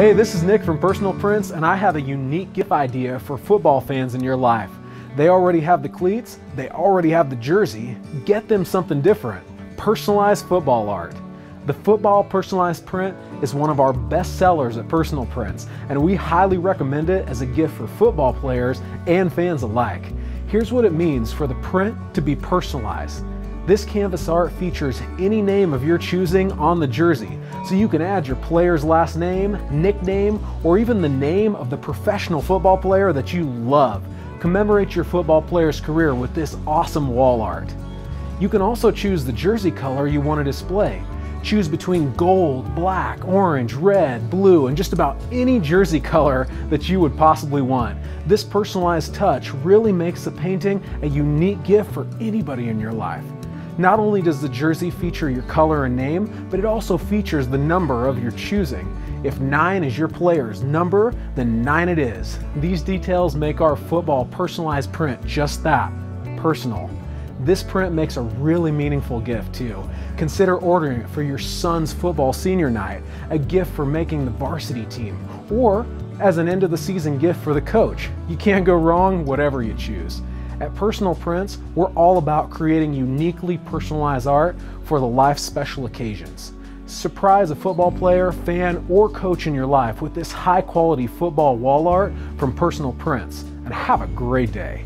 Hey, this is Nick from Personal Prints, and I have a unique gift idea for football fans in your life. They already have the cleats, they already have the jersey. Get them something different. Personalized football art. The football personalized print is one of our best sellers at Personal Prints, and we highly recommend it as a gift for football players and fans alike. Here's what it means for the print to be personalized. This canvas art features any name of your choosing on the jersey, so you can add your player's last name, nickname, or even the name of the professional football player that you love. Commemorate your football player's career with this awesome wall art. You can also choose the jersey color you want to display. Choose between gold, black, orange, red, blue, and just about any jersey color that you would possibly want. This personalized touch really makes the painting a unique gift for anybody in your life. Not only does the jersey feature your color and name, but it also features the number of your choosing. If 9 is your player's number, then 9 it is. These details make our football personalized print just that, personal. This print makes a really meaningful gift too. Consider ordering it for your son's football senior night, a gift for making the varsity team, or as an end of the season gift for the coach. You can't go wrong, whatever you choose. At Personal Prints, we're all about creating uniquely personalized art for the life's special occasions. Surprise a football player, fan, or coach in your life with this high quality football wall art from Personal Prints, and have a great day.